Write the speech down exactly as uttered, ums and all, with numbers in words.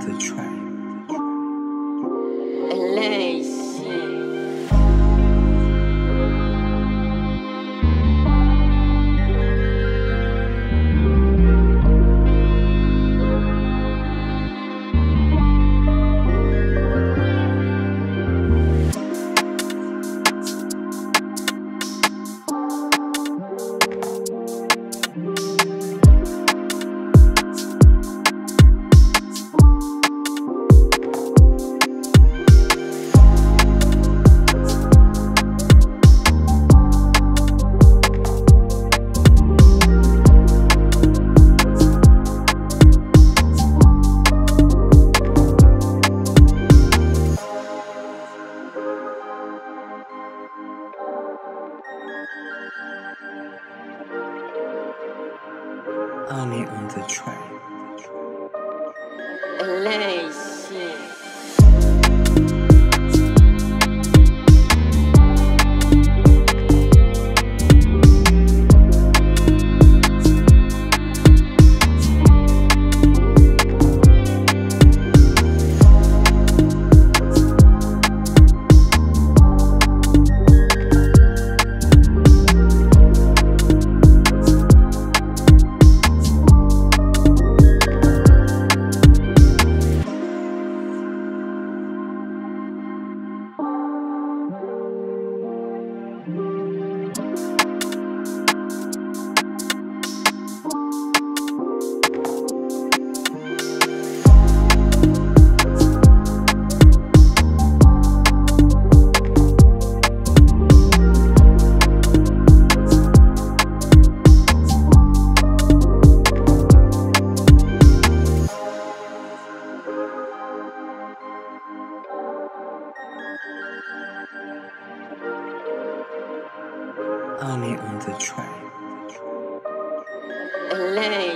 the track. Laysi. Honey on the track. Laysi. Honey on the track.